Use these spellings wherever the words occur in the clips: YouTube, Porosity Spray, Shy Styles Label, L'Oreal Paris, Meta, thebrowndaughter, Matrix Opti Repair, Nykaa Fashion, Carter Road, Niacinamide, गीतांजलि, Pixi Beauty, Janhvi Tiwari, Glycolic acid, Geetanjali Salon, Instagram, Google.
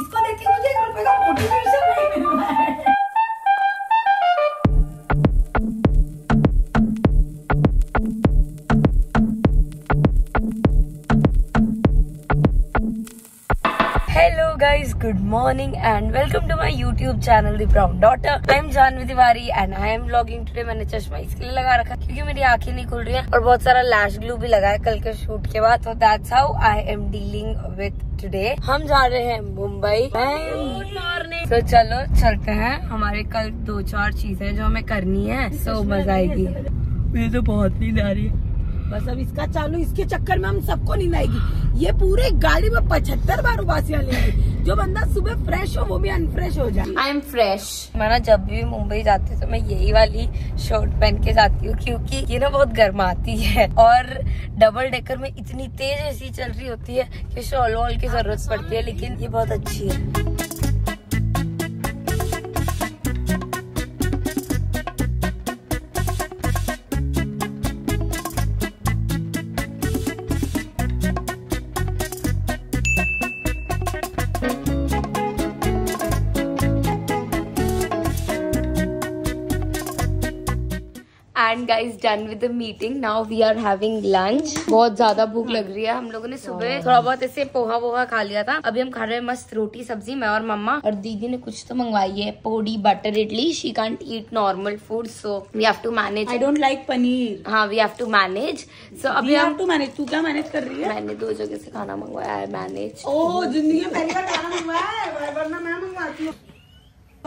इसको देख के मुझे ₹1 का मोटिवेशन नहीं मिल रहा है। Guys, good morning and welcome to my YouTube channel The Brown Daughter. I am Janhvi Tiwari and I am vlogging today. मैंने चश्मा इसके लिए लगा रखा क्योंकि मेरी आंखें नहीं खुल रही हैं और बहुत सारा लैश ग्लू भी लगा है कल के शूट के बाद. So that's how I am dealing with today. हम जा रहे हैं मुंबई. Good morning. So चलो चलते हैं. हमारे कल 2-4 चीजें जो हमें करनी है. So मजा आएगी. मुझे तो बहुत नींद आ रही है. बस अब इसका चालू, इसके चक्कर में हम सबको नींद आएगी. ये पूरे गाड़ी में 75 बार उबासियां लेंगे. जो बंदा सुबह फ्रेश हो वो भी अनफ्रेश हो जाए. I am fresh. मैं ना जब भी मुंबई जाती हूँ तो मैं यही वाली शर्ट पहन के जाती हूँ क्योंकि ये ना बहुत गर्माती है और डबल डेकर में इतनी तेज ऐसी चल रही होती है कि शॉल वॉल की जरूरत पड़ती है. लेकिन ये बहुत अच्छी है. And guys, done with the meeting. Now we are having lunch. बहुत ज्यादा भूख लग रही है. हम लोगों ने सुबह थोड़ा बहुत ऐसे पोहा वोहा खा लिया था. अभी हम खा रहे हैं मस्त रोटी सब्जी, मैं और मम्मा. और दीदी ने कुछ तो मंगवाई है, podi butter idli. She can't eat normal food, so we have to manage. I don't like paneer. हाँ, we have to manage. So अभी हम to manage. तू क्या manage कर रही है? मैंने 2 जगह से खाना मंगवाया है. मैनेज. ओह, जिंदगी में पहली बार खाना मंगवाया है, वरना मैं मंगवाती हूँ.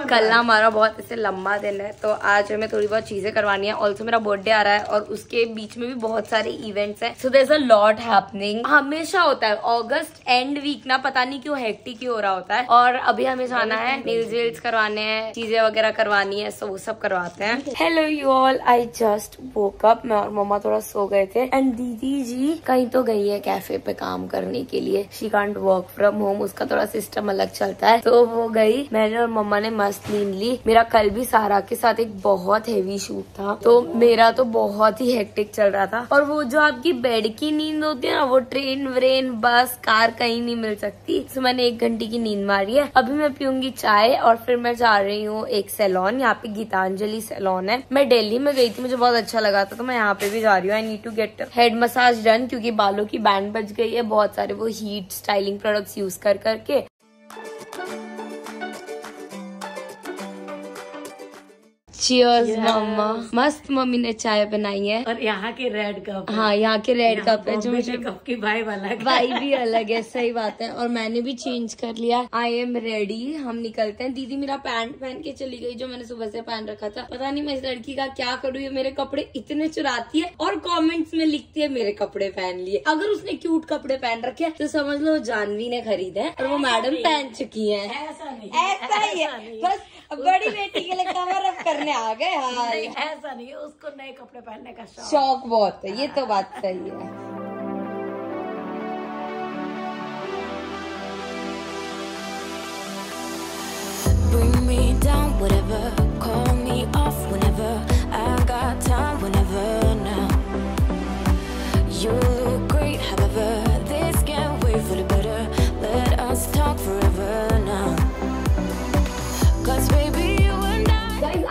कल ना हमारा बहुत ऐसे लंबा दिन है तो आज हमें थोड़ी बहुत चीजें करवानी है. ऑल्सो मेरा बर्थडे आ रहा है और उसके बीच में भी बहुत सारे इवेंट्स हैं. So there is a lot happening. हमेशा होता है अगस्त एंड वीक ना, पता नहीं क्यों हेक्टिक ही हो रहा होता है. और अभी हमें जाना है, नेल्स वेल्स करवाने हैं, चीजें वगैरह करवानी है. सो वो सब करवाते हैं. Hello you all, I just woke up. मैं और मम्मा थोड़ा सो गए थे एंड दीदी जी कहीं तो गई है कैफे पे काम करने के लिए. She can't work from home, उसका थोड़ा सिस्टम अलग चलता है. तो वो गई, मैंने और मम्मा ने मस्त नींद ली. मेरा कल भी सारा के साथ एक बहुत हेवी शूट था तो मेरा तो बहुत ही हेक्टिक चल रहा था. और वो जो आपकी बेड की नींद होती है ना, वो ट्रेन व्रेन बस कार कहीं नहीं मिल सकती. तो मैंने 1 घंटे की नींद मारी है. अभी मैं पीऊंगी चाय और फिर मैं जा रही हूँ एक सैलॉन. यहाँ पे गीतांजलि सैलॉन है. मैं दिल्ली में गई थी, मुझे बहुत अच्छा लगा था तो मैं यहाँ पे भी जा रही हूँ. I need to get head massage done क्योंकि बालों की बैंड बच गई है बहुत सारे, वो हीट स्टाइलिंग प्रोडक्ट यूज कर करके. Cheers, yes. मम्मा मस्त मम्मी ने चाय बनाई है और यहाँ के रेड कप. हाँ, यहाँ के रेड कप है. जो मुझे कप की वाइब अलग, वाइब भी अलग है. सही बात है. और मैंने भी चेंज कर लिया. आई एम रेडी, हम निकलते हैं. दीदी मेरा पैंट पहन के चली गई जो मैंने सुबह से पहन रखा था. पता नहीं मैं इस लड़की का क्या करूँ, ये मेरे कपड़े इतने चुराती है और कॉमेंट्स में लिखती है मेरे कपड़े पहन लिए. अगर उसने क्यूट कपड़े पहन रखे हैं तो समझ लो जानवी ने खरीदे हैं और वो मैडम पहन चुकी है. ऐसा ही है, बस बड़ी बेटी के लिए कवर अप करने आ गए. हाँ, ऐसा नहीं है, उसको नए कपड़े पहनने का शौक बहुत है. ये तो बात सही है.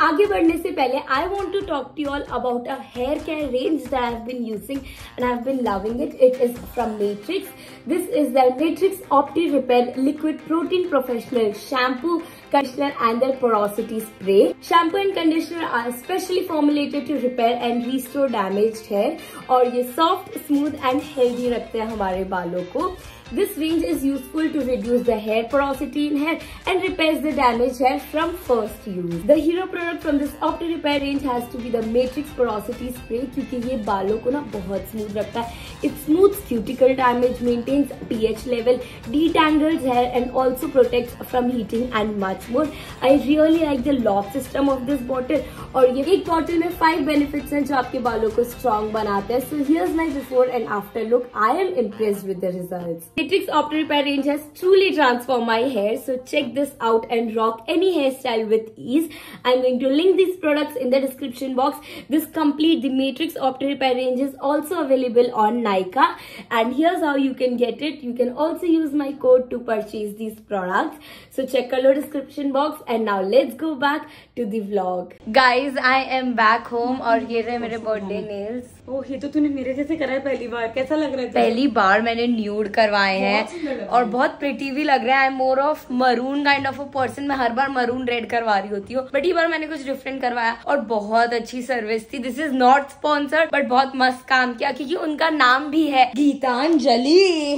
आगे बढ़ने से पहले I want to talk to you all about a hair care range that I have been using and I have been loving it. It is from Matrix. This is their Matrix Opti Repair Liquid Protein Professional Shampoo, Conditioner and their Porosity Spray. Shampoo and conditioner are specially formulated to repair and restore damaged hair. और ये soft, smooth and healthy रखते हैं हमारे बालों को. This range is useful to reduce the hair porosity in hair and repairs the damaged hair from first use. The hero product from this Opti Repair range has to be the Matrix Porosity Spray क्योंकि ये बालों को ना बहुत smooth रखता है. It smooths cuticle damage, maintains pH level, detangles hair and also protects from heating and much more. I really like the lock system of this bottle. और ये एक bottle में 5 benefits हैं जो आपके बालों को strong बनाते हैं. So here's my before and after look. I am impressed with the results. Matrix Opti Repair range has truly transformed my hair, so check this out and rock any hairstyle with ease. I'm going to link these products in the description box. This complete the Matrix Opti Repair range is also available on Nykaa, and here's how you can get it. You can also use my code to purchase these products. So check the description box and now let's go back to the vlog. Guys, I am back home और ये रहे मेरे birthday nails. ओह, ये तो तूने मेरे जैसे कराया पहली बार, कैसा लग रहा है? पहली बार मैंने न्यूड करवाए हैं और बहुत प्रिटी भी लग रहा है। I am more of maroon kind of a person, मैं हर बार मरून रेड करवा रही होती हूँ, बट ये बार मैंने कुछ डिफरेंट करवाया और बहुत अच्छी सर्विस थी। This is not sponsored but बहुत मस्त काम किया क्योंकि उनका नाम भी है गीतांजलि।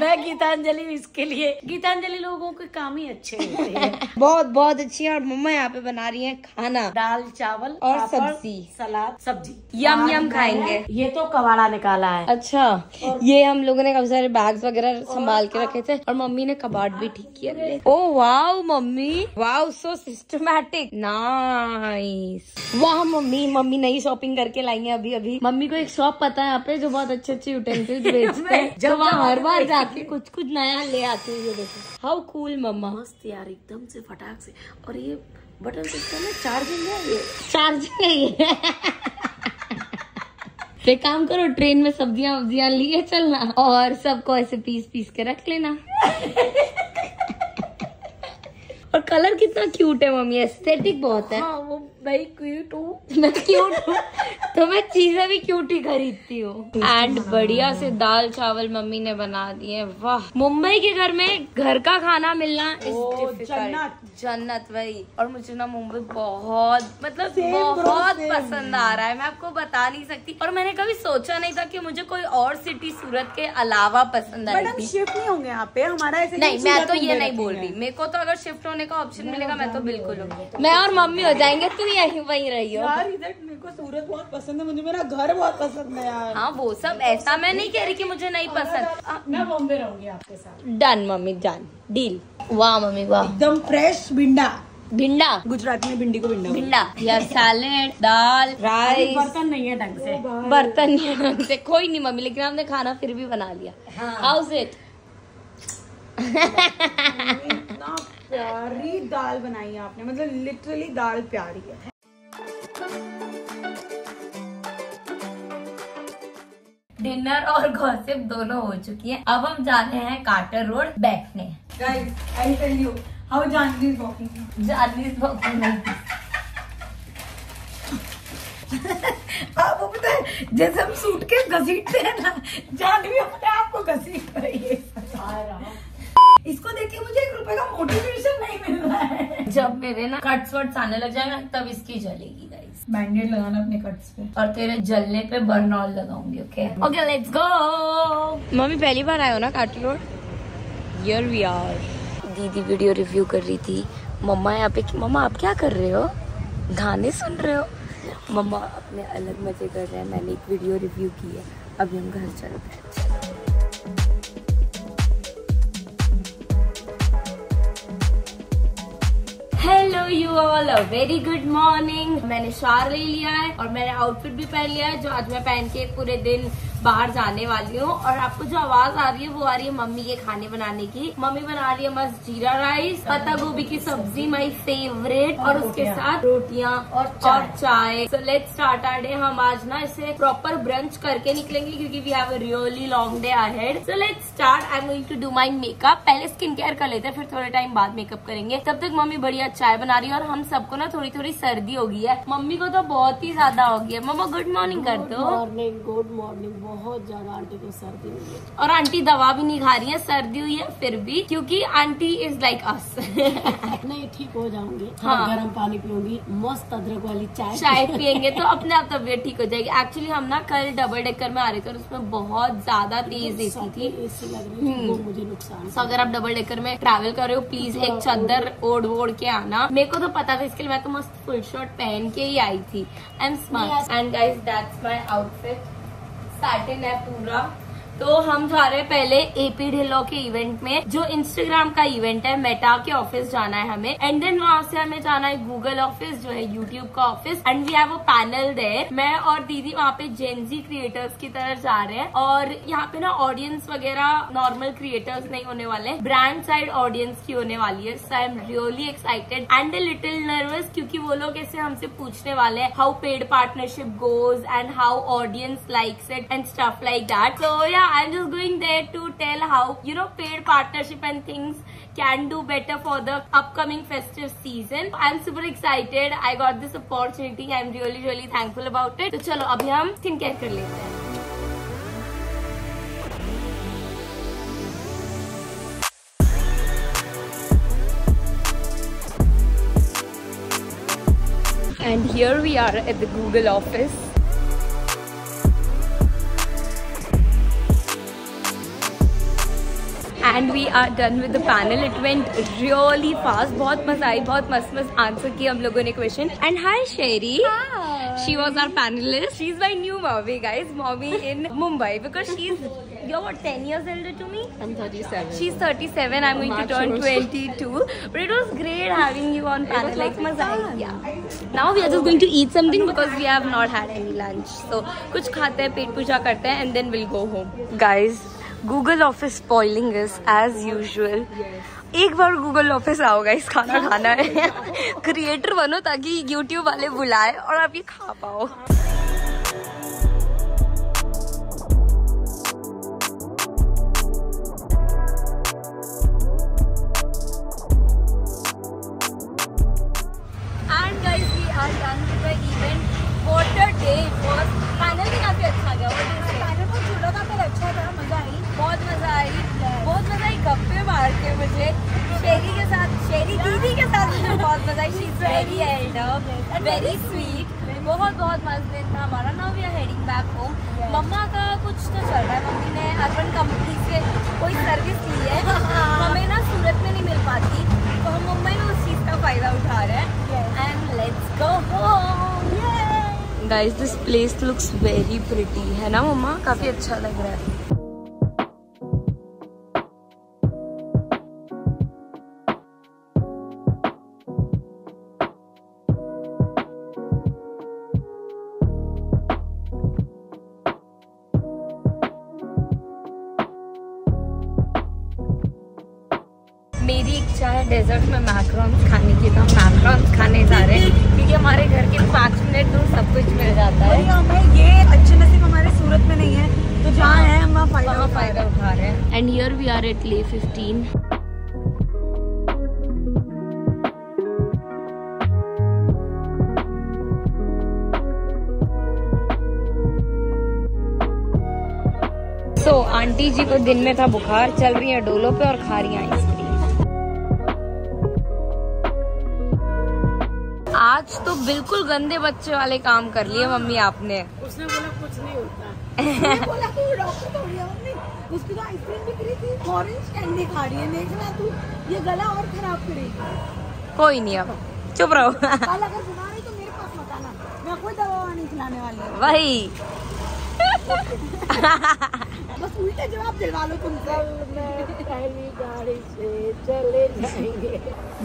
मैं गीतांजलि इसके लिए, गीतांजलि लोगों के काम ही अच्छे होते हैं। बहुत अच्छी है। और मम्मा यहाँ पे बना रही है खाना, दाल चावल और सब्जी, सलाद सब्जी, यम यम खाएंगे। ये तो कबाड़ा निकाला है। अच्छा, ये हम लोगों ने काफी सारे बैग्स वगैरह संभाल के रखे थे और मम्मी ने कबाड़ भी ठीक किया। ओ वाओ मम्मी, वाओ सो सिस्टमैटिक, नाइस। वाह मम्मी, मम्मी नई शॉपिंग करके लाई है अभी अभी। मम्मी को एक शॉप पता है यहाँ पे जो बहुत अच्छे यूटेंसिल्स बेचते हैं, जब वहाँ हर बार जाके कुछ नया ले आती है। हाउ कूल मम्मा, मस्त यार, एकदम से फटाक से। और ये बटन सिस्टम में चार्जिंग है, ये चार्जिंग है ये। एक काम करो, ट्रेन में सब्जियां वब्जियां लिए चलना और सबको ऐसे पीस पीस के रख लेना। और कलर कितना क्यूट है मम्मी, एस्थेटिक बहुत है। हाँ, वो भाई क्यूट हूँ मैं, क्यूट हूँ तो मैं चीजें भी क्यूट ही खरीदती हूँ। एंड बढ़िया से दाल चावल मम्मी ने बना दिए। वाह, मुंबई के घर में घर का खाना मिलना जन्नत। वही। और मुझे ना मुंबई बहुत पसंद आ रहा है, मैं आपको बता नहीं सकती। और मैंने कभी सोचा नहीं था कि मुझे कोई और सिटी सूरत के अलावा पसंद आई थी। शिफ्ट नहीं होंगे यहाँ पे हमारा? नहीं, मैं तो ये नहीं बोल रही, मेरे को तो अगर शिफ्ट होने का ऑप्शन मिलेगा मैं तो बिल्कुल, मैं और मम्मी हो जाएंगे। तू यही वही रही हो यार। इधर मेरे को सूरत बहुत पसंद है, मुझे मेरा घर बहुत पसंद है यार। हाँ वो सब, ऐसा मैं नहीं कह रही कि मुझे नहीं पसंद। मैं बॉम्बे रहूंगी आपके साथ। डन मम्मी, डन डील। वाह मम्मी वाह, एकदम फ्रेश भिंडा। भिंडा गुजरात में भिंडी को भिंडा या सैलेड, दाल, राइस। बर्तन नहीं है ढंग से, बर्तन नहीं है ढंग से। कोई नहीं मम्मी, लेकिन हमने खाना फिर भी बना लिया। How is it? इतना प्यारी दाल बनाई है आपने, मतलब लिटरली दाल प्यारी है। डिनर और गॉसिप दोनों हो चुकी है, अब हम जा रहे हैं कार्टर रोड बैठने। Guys I tell you how Janvi is walking. Janvi is walking. आपको पता है जैसे हम सूट के घसीटते हैं ना, जानवी अपने आप को घसीट रही है। इसको देख के मुझे ₹1 का मोटिवेशन नहीं मिल रहा है। जब मेरे ना कट्स वट्स आने लग जाएगा तब इसकी जलेगी। गाइस बैंडेड लगाना अपने कट्स पे और तेरे जलने पे बर्नॉल लगाऊंगी। Okay okay, let's go. मम्मी पहली बार आए हो ना quarter road? Here we are. दीदी वीडियो रिव्यू कर रही थी, मम्मा यहाँ पे। मम्मा आप क्या कर रहे हो? गाने सुन रहे हो? मम्मा अपने अलग मजे कर रहे हैं। मैंने एक वीडियो रिव्यू की है, अभी हम घर चल रहे हैं। Hello you all, a very good morning. मैंने शावर ले लिया है और मैंने आउटफिट भी पहन लिया है जो आज मैं पहन के पूरे दिन बाहर जाने वाली हूँ। और आपको जो आवाज आ रही है वो आ रही है मम्मी के खाने बनाने की। मम्मी बना रही है मस्त जीरा राइस, पत्ता गोभी की सब्जी, माय फेवरेट, और उसके साथ रोटियाँ और चाय। So let's start our day. हम आज ना इसे प्रॉपर ब्रंच करके निकलेंगे क्योंकि we have a really long day ahead. So let's start. I am going to do my makeup. पहले स्किन केयर कर लेते हैं, फिर थोड़े टाइम बाद मेकअप करेंगे। तब तक मम्मी बढ़िया चाय बना रही है। और हम सबको ना थोड़ी थोड़ी सर्दी हो गई है, मम्मी को तो बहुत ही ज्यादा हो गई है। मम्मा गुड मॉर्निंग कर दो। Good morning. बहुत ज्यादा आंटी को सर्दी हुई है और आंटी दवा भी नहीं खा रही है। सर्दी हुई है फिर भी, क्योंकि आंटी इज लाइक अस। नहीं, ठीक हो जाऊंगी। हाँ, गर्म पानी पियूंगी, मस्त अदरक वाली चाय पियेंगे तो अपने आप तबियत ठीक हो जाएगी। एक्चुअली हम ना कल डबल डेकर में आ रहे थे और उसमें बहुत ज्यादा तेज एसी थी, एसी लग रही है, मुझे नुकसान। अगर आप डबल डेकर में ट्रैवल कर रहे हो प्लीज एक चादर ओढ़ ओढ़ के आना। मेरे को तो पता था, इसके लिए मैं तो मस्त फुल शर्ट पहन के ही आई थी। I am smart. And guys that's my outfit. Satin है पूरा तो हम जा रहे हैं पहले एपी ढिल्लो के इवेंट में, जो इंस्टाग्राम का इवेंट है। मेटा के ऑफिस जाना है हमें, एंड देन वहाँ से हमें जाना है गूगल ऑफिस, जो है यूट्यूब का office, and we have a panel there. मैं और दीदी वहाँ पे जेनजी क्रिएटर्स की तरह जा रहे हैं, और यहाँ पे ना ऑडियंस वगैरह नॉर्मल क्रिएटर्स नहीं होने वाले, ब्रांड साइड ऑडियंस की होने वाली है। So I am really excited and a little nervous, क्योंकि वो लोग ऐसे हमसे पूछने वाले हैं how paid partnership goes and how audience likes it and stuff like that. So I'm just going there to tell how, you know, paid partnership and things can do better for the upcoming festive season. I'm super excited. I got this opportunity. I'm really, really thankful about it. तो चलो अभी हम skincare कर लेते हैं। And here we are at the Google office. And we are done with the panel. It went really fast. बहुत मजा आई, बहुत मस्त मस्त आंसर किए हम लोगों ने question. And hi Sherry, she was our panelist. She's my new mommy, guys. Mommy in Mumbai because she's you're what 10 years older to me. I'm 37. She's 37. I'm going to turn 22. But it was great having you on panel. Like मजा आई, yeah. Now we are just going to eat something because we have not had any lunch. So कुछ खाते हैं, पेट पूजा करते हैं, and then we'll go home, guys. Google office spoiling us as usual. एक बार Google office आओगा, इस खाना खाना है। क्रिएटर बनो ताकि यूट्यूब वाले बुलाए और आप ये खा पाओ। And guys we are done with the event. What a day it was. Panel भी काफी अच्छा गया, पैनल पर जुड़ा काफी अच्छा था, मजा आई, बहुत मजा आई, बहुत मजा आई गप्पे मार के। मुझे शेरी के साथ, शेरी दीदी के साथ मुझे बहुत मजा आई। She is very elder and very sweet. बहुत बहुत मजे था हमारा। Now we are heading back home. मम्मा का कुछ तो चल रहा है, मम्मी ने अर्बन कंपनी से कोई सर्विस ली है, हमें ना सूरत में नहीं मिल पाती, तो हम मुंबई में उस चीज़ का फ़ायदा उठा रहे हैं। And let's go home. Guys this place looks very pretty, है ना मम्मा? काफ़ी अच्छा लग रहा है। मेरी इच्छा है डेजर्ट में मैक्रोन्स खाने की, तो हम मैक्रोन्स खाने जा रहे हैं क्योंकि हमारे घर के 5 मिनट दूर सब कुछ मिल जाता है। हमें ये अच्छे नसीब हमारे सूरत में नहीं है, तो जहाँ है हम वहाँ फायदा उठा रहे हैं। And here we are at Le 15। So aunty ji को दिन में था बुखार, चल रही है डोलो पे और खा रही है। आज तो बिल्कुल गंदे बच्चे वाले काम कर लिए मम्मी आपने। उसने बोला कुछ नहीं होता। बोला कि वो डॉक्टर थोड़ी है मम्मी, उसकी तो आइसक्रीम बिक रही थी, ऑरेंज कैंडी खा रही है, देखना तू ये गला और खराब करेगी। कोई नहीं, अब चुप रहो। कल अगर सुना रही तो मेरे पास मत आना, मैं कोई दवा नहीं खिलाने वाली। वही बस उल्टा जवाब दिलवा लो तुमसे।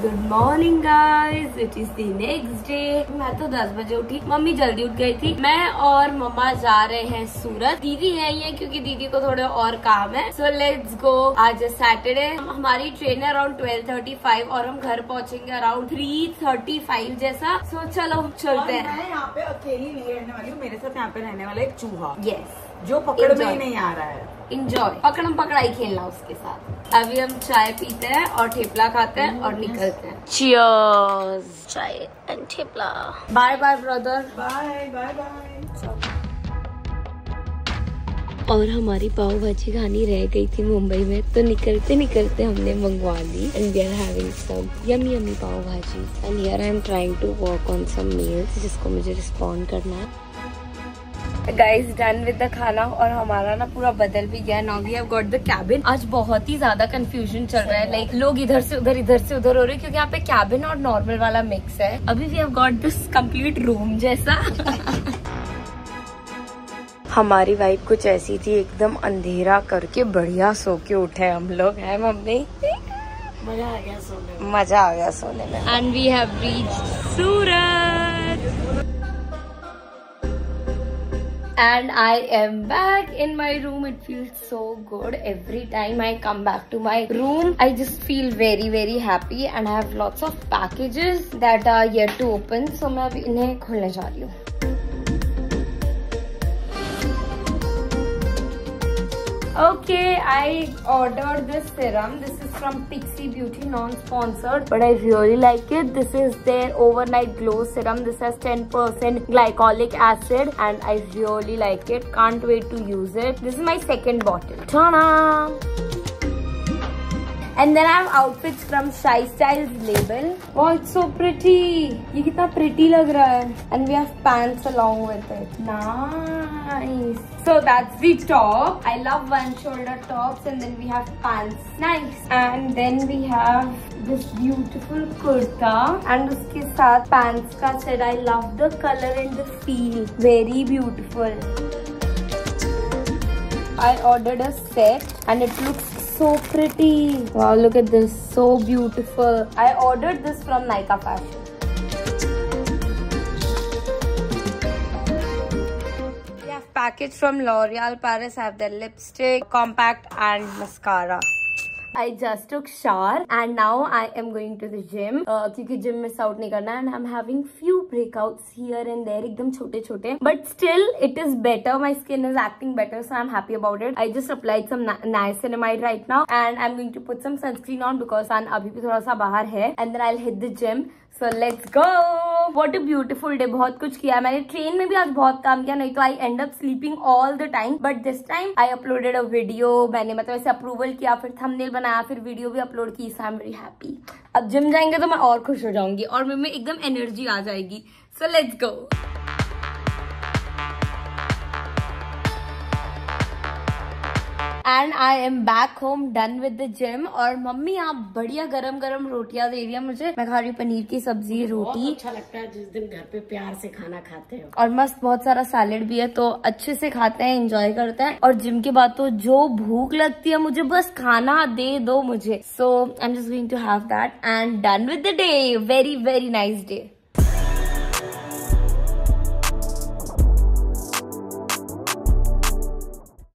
Good morning guys, it is the next day. मैं तो 10 बजे उठी, मम्मी जल्दी उठ गई थी। मैं और मम्मा जा रहे हैं सूरत, दीदी है ये क्योंकि दीदी को थोड़े और काम है। So let's go. आज सैटरडे, हमारी ट्रेन है अराउंड 12:35 और हम घर पहुँचेंगे अराउंड 3:35 जैसा। सो चलो चलते हैं। मैं यहाँ पे अकेली नहीं रहने वाली हूँ, मेरे साथ यहाँ पे रहने वाला एक चूहा, यस, जो पकड़ में ही नहीं आ रहा है। इंजॉय, पकड़म पकड़ाई खेलना उसके साथ। अभी हम चाय पीते हैं और ठेपला खाते हैं और निकलते हैं। Cheers, chai and thepla. Bye bye brother, bye bye bye. और हमारी पाव भाजी खानी रह गई थी मुंबई में, तो निकलते निकलते हमने मंगवा ली। And we are having some yummy yummy pav bhaji. And here I am trying to work on some mails जिसको मुझे रिस्पॉन्ड करना है। गाइज डन विद द खाना, और हमारा ना पूरा बदल भी गया। Now we have got the cabin. आज बहुत ही ज्यादा कंफ्यूजन चल रहा है, लाइक लोग इधर से उधर, इधर से उधर हो रहे हैं, क्योंकि यहाँ पे कैबिन और नॉर्मल वाला मिक्स है। अभी we have got this complete room जैसा। हमारी वाइफ कुछ ऐसी थी, एकदम अंधेरा करके बढ़िया सो के उठे हम लोग, है मम्मी? मजा आ गया सोने में, मजा आ गया सोने में। And we have reached Surat and I am back in my room. It feels so good. Every time I come back to my room, I just feel very happy and I have lots of packages that are yet to open. So मैं अभी इन्हें खोलने जा रही हूँ। Okay, I ordered this serum. This is from Pixi Beauty, non-sponsored, but I really like it. This is their overnight glow serum. This has 10% glycolic acid, and I really like it. Can't wait to use it. This is my second bottle. Ta-da! And then I have outfits from Shy Styles Label. Oh, it's so pretty. ये कितना pretty लग रहा है. And we have pants along with it. Nice. So that's the top. I love one-shoulder tops. And then we have pants. Nice. And then we have this beautiful kurta. And उसके साथ pants का set. I love the color and the feel. Very beautiful. I ordered a set and it looks so pretty. Wow, look at this, so beautiful. I ordered this from Nykaa Fashion. We have package from L'Oreal Paris. I have their lipstick, compact and mascara. I just took shower and now I am going to the gym क्योंकि gym miss out नहीं करना है and I'm having few breakouts here and there एकदम छोटे छोटे but still it is better. My skin is acting better so I'm happy about it. I just applied some niacinamide right now and I'm going to put some sunscreen on because sun अभी भी थोड़ा सा बाहर है and then I'll hit the gym. So let's go. What a beautiful day. बहुत कुछ किया मैंने, ट्रेन में भी आज बहुत काम किया, नहीं तो I end up sleeping all the time but this time I uploaded a video. मैंने मतलब ऐसे अप्रूवल किया, फिर थंबनेल बनाया, फिर वीडियो भी अपलोड की. So I am very happy. अब जिम जाएंगे तो मैं और खुश हो जाऊंगी और मेरे में एकदम एनर्जी आ जाएगी. So let's go. And I am back home done with the gym. और मम्मी आप बढ़िया गरम गरम रोटियां दे रही है मुझे. मैं खा रही हूँ पनीर की सब्जी रोटी. बहुत अच्छा लगता है जिस दिन घर पे प्यार से खाना खाते हो. और मस्त बहुत सारा सैलेड भी है तो अच्छे से खाते हैं, एंजॉय करते हैं. और जिम के बाद तो जो भूख लगती है मुझे, बस खाना दे दो मुझे. So I am just going to have that and done with the day. Very nice day.